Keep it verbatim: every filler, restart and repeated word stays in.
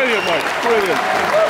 Brilliant, mate. Brilliant.